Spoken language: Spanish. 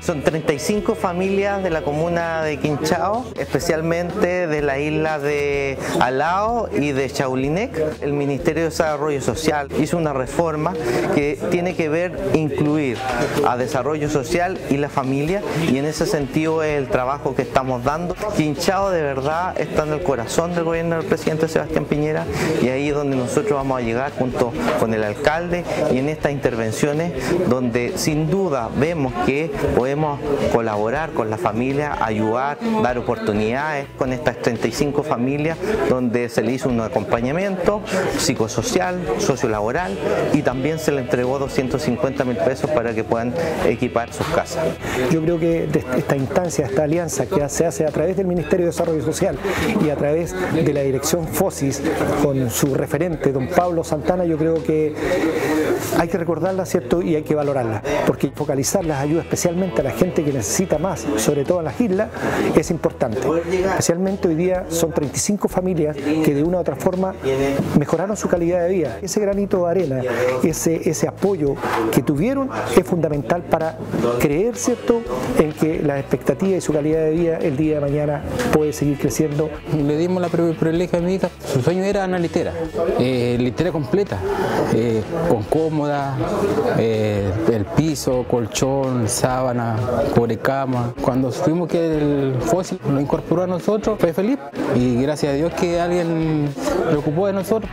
Son 35 familias de la comuna de Quinchao, especialmente de la isla de Alao y de Chaulinec. El Ministerio de Desarrollo Social hizo una reforma que tiene que ver incluir a desarrollo social y la familia, y en ese sentido es el trabajo que estamos dando. Quinchao de verdad está en el corazón del gobierno del presidente Sebastián Piñera, y ahí es donde nosotros vamos a llegar junto con el alcalde y en estas intervenciones donde sin duda vemos que podemos colaborar con la familia, ayudar, dar oportunidades con estas 35 familias donde se le hizo un acompañamiento psicosocial, sociolaboral y también se le entregó 250.000 pesos para que puedan equipar sus casas. Yo creo que esta instancia, esta alianza que se hace a través del Ministerio de Desarrollo Social y a través de la dirección FOSIS con su referente, don Pablo Santana, yo creo que hay que recordarla, ¿cierto? Y hay que valorarla, porque focalizar las ayudas especialmente a la gente que necesita más, sobre todo a las islas, es importante. Especialmente hoy día son 35 familias que de una u otra forma mejoraron su calidad de vida. Ese granito de arena, ese apoyo que tuvieron es fundamental para creer, ¿cierto?, en que las expectativas y su calidad de vida el día de mañana puede seguir creciendo. Le dimos la privilegio a mi hija. Su sueño era una litera, litera completa, con cómoda, el piso, colchón, sábana, cobrecama. Cuando supimos que el FOSIS lo incorporó a nosotros, fue feliz y gracias a Dios que alguien se ocupó de nosotros.